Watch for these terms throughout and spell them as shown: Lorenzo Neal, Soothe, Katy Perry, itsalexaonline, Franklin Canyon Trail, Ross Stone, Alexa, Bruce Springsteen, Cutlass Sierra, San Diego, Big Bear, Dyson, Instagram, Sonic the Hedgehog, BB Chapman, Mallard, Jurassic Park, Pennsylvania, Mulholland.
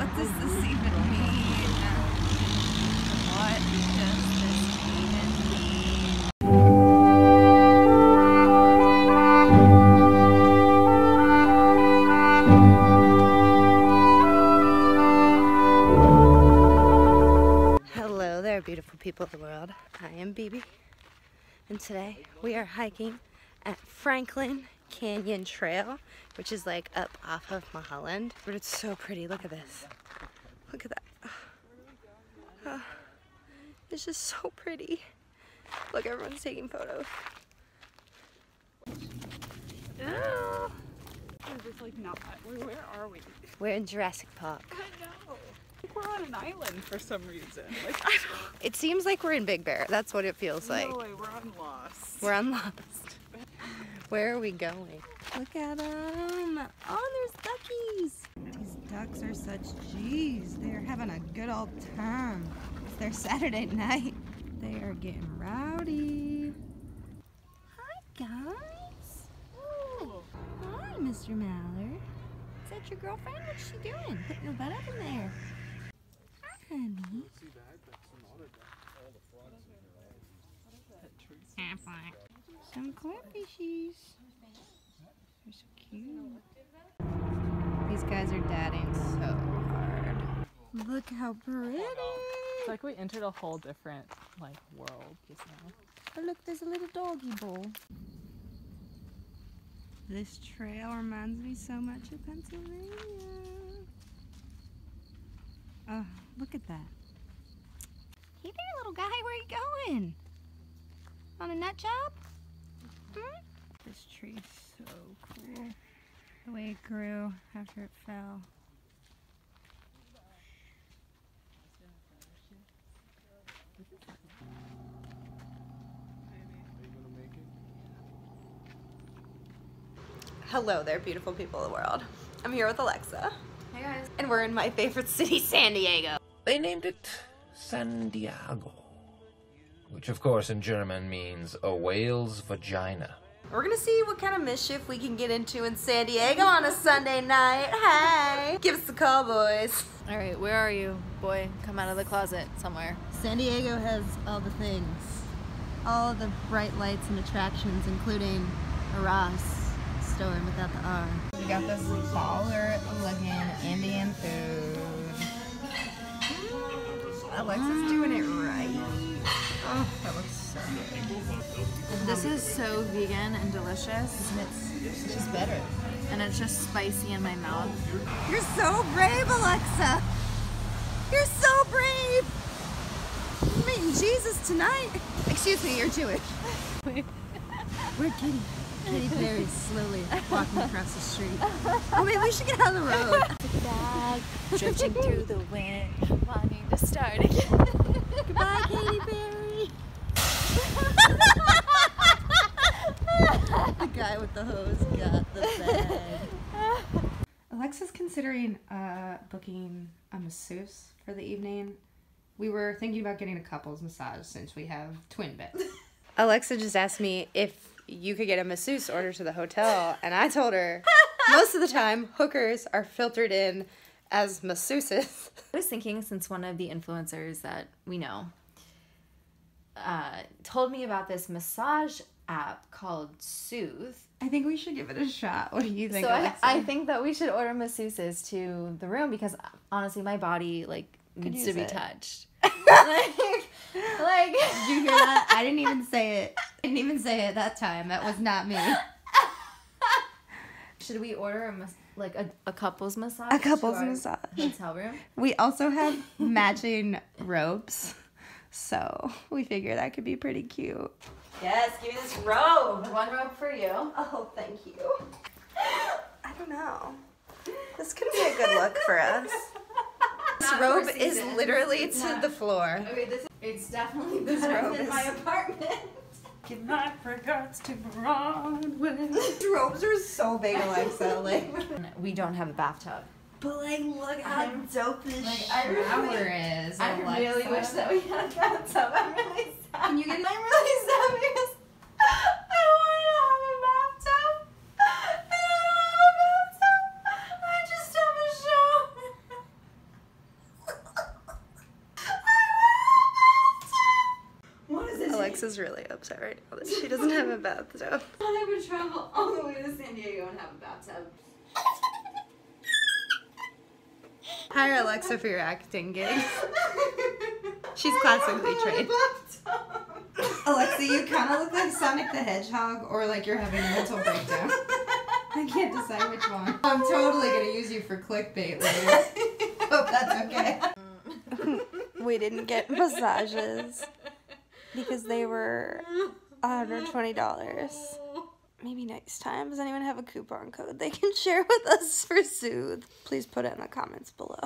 What does this even mean? What does this even mean? Hello there, beautiful people of the world. I am BB, and today we are hiking at Franklin Canyon Trail, which is like up off of Mulholland. But it's so pretty. Look at this. Look at that. Oh, it's just so pretty. Look, everyone's taking photos. Oh. We're just like not. Where are we? We're in Jurassic Park. I know. Like we're on an island for some reason. Like, it seems like we're in Big Bear. That's what it feels like. No way, we're on Lost. We're on Lost. Where are we going? Look at them! Oh, there's duckies! These ducks are such G's. They're having a good old time. It's their Saturday night. They are getting rowdy. Hi, guys! Ooh. Hi, Mr. Mallard. Is that your girlfriend? What's she doing? Putting her butt up in there. Hi, honey. Some cornfishies. They're so cute. These guys are dadding so hard. Look how pretty. It's like we entered a whole different like world just now. Oh look, there's a little doggy bowl. This trail reminds me so much of Pennsylvania. Oh, look at that. Hey there, little guy, where are you going? On a nut job? Mm-hmm. This tree is so cool. The way it grew after it fell. Hello there, beautiful people of the world. I'm here with Alexa. Hey guys. And we're in my favorite city, San Diego. They named it San Diego, which of course in German means a whale's vagina. We're gonna see what kind of mischief we can get into in San Diego on a Sunday night. Hey! Give us the call, boys. All right, where are you, boy? Come out of the closet somewhere. San Diego has all the things. All the bright lights and attractions, including a Ross Stone without the R. We got this baller-looking Indian food. Alexa's doing it right. Oh, that looks so good. This is so vegan and delicious. And it's just better. And it's just spicy in my mouth. You're so brave, Alexa. You're so brave. You're meeting Jesus tonight. Excuse me, you're Jewish. We're Katy Perry slowly walking across the street. Oh, maybe we should get out of the road. Dog, drifting through the wind, wanting to start again. Goodbye, Katy Perry. The guy with the hose got the bag. Alexa's considering booking a masseuse for the evening. We were thinking about getting a couples massage since we have twin beds. Alexa just asked me if you could get a masseuse order to the hotel, and I told her most of the time hookers are filtered in as masseuses. I was thinking, since one of the influencers that we know told me about this massage app called Soothe. I think we should give it a shot. What do you think, Alexa? I think that we should order masseuses to the room because honestly, my body like needs to be touched. like did you hear that? I didn't even say it. I didn't even say it that time. That was not me. Should we order a couple's massage? A couple's massage. Hotel room. We also have matching robes. So we figure that could be pretty cute. Yes, give me this robe. One robe for you. Oh, thank you. I don't know. This could be a good look for us. This robe is literally to the floor. Okay, it's definitely this robe in my apartment. Give my regards to Broadway. These robes are so big, Alexa. Like we don't have a bathtub. But like, look how dope this shower is. I really wish that we had a bathtub. I'm really sad. Can you get? I'm really sad because I wanted to have a bathtub, and I don't have a bathtub. I just have a shower. Alex is really upset right now that she doesn't have a bathtub. I would travel all the way to San Diego and have a bathtub. Hire Alexa for your acting gigs. She's classically trained. Alexa, you kind of look like Sonic the Hedgehog, or like you're having a mental breakdown. I can't decide which one. I'm totally gonna use you for clickbait later. Hope that's okay. We didn't get massages because they were $120. Maybe next time. Does anyone have a coupon code they can share with us for Soothe? Please put it in the comments below.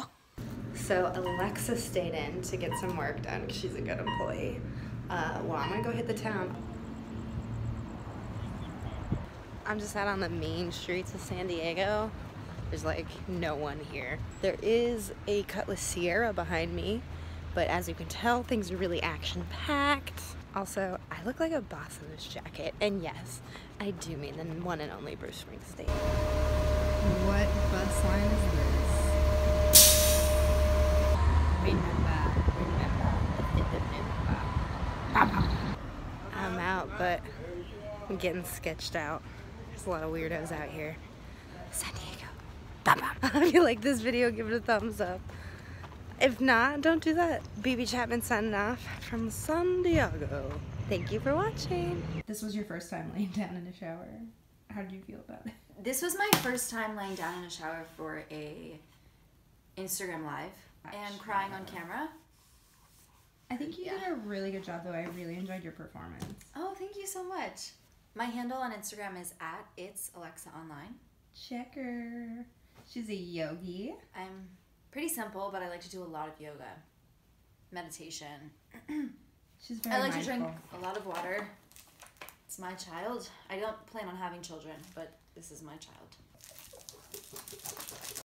So Alexa stayed in to get some work done because she's a good employee. Well, I'm gonna go hit the town. I'm just out on the main streets of San Diego. There's like no one here. There is a Cutlass Sierra behind me, but as you can tell, things are really action-packed. Also, I look like a boss in this jacket, and yes, I do mean the one and only Bruce Springsteen. What bus line is this? Remember. I'm out, but I'm getting sketched out. There's a lot of weirdos out here. San Diego. If you like this video, give it a thumbs up. If not, don't do that. BB Chapman signing off from San Diego. Thank you for watching. This was your first time laying down in a shower. How did you feel about it? This was my first time laying down in a shower for a Instagram Live and crying on camera. I think you did a really good job, though. I really enjoyed your performance. Oh, thank you so much. My handle on Instagram is @itsalexaonline. Checker. She's a yogi. I'm pretty simple, but I like to do a lot of yoga, meditation. She's very mindful. I like to drink a lot of water. It's my child. I don't plan on having children, but this is my child.